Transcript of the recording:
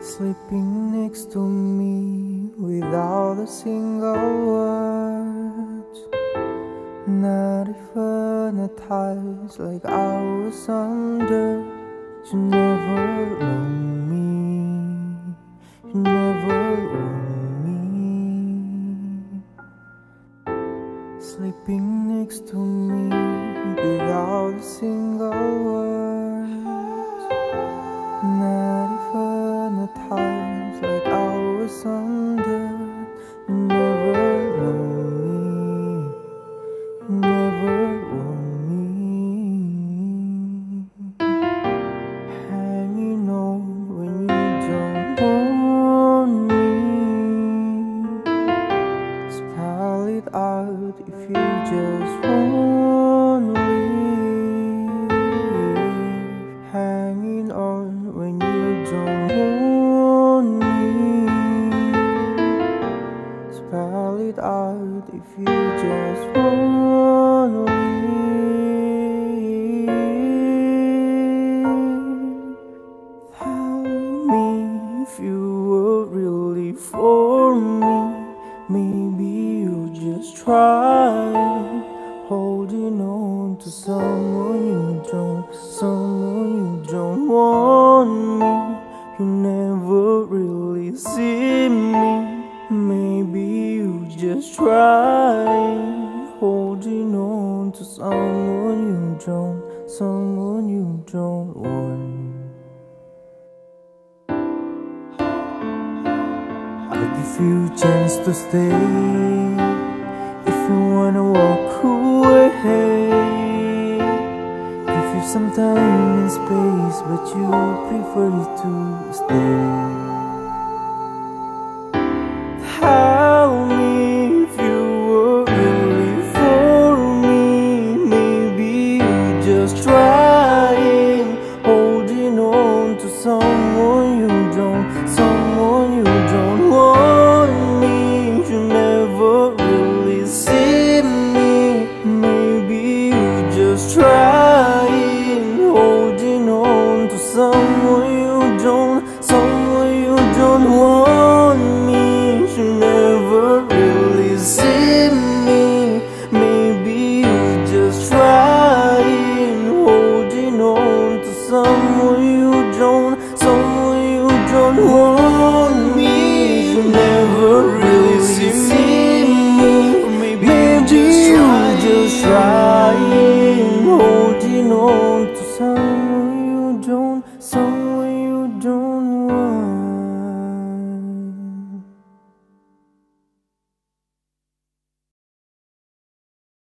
sleeping next to me without a single word, not even a ties like I was under. You never own me, you never own me, sleeping next to me without a single word, not even a times like I was under. You never own me, you never own me. And you know when you don't own me, spell it out if you just won't leave. Hanging on when you don't want me, spell it out if you just won't leave. Tell me if you were really for me, maybe you just try. Holding on to someone you don't want me. You never really see me. Maybe you just try. Holding on to someone you don't want. I'll give you a chance to stay. If you wanna walk away, give you some time and space, but you prefer to stay. Tell me if you were really for me, maybe you're just trying. Holding on to someone you don't want me. You never really see. Trying, holding on to someone you don't want me. You never really see me. Maybe you're just trying, holding on to someone.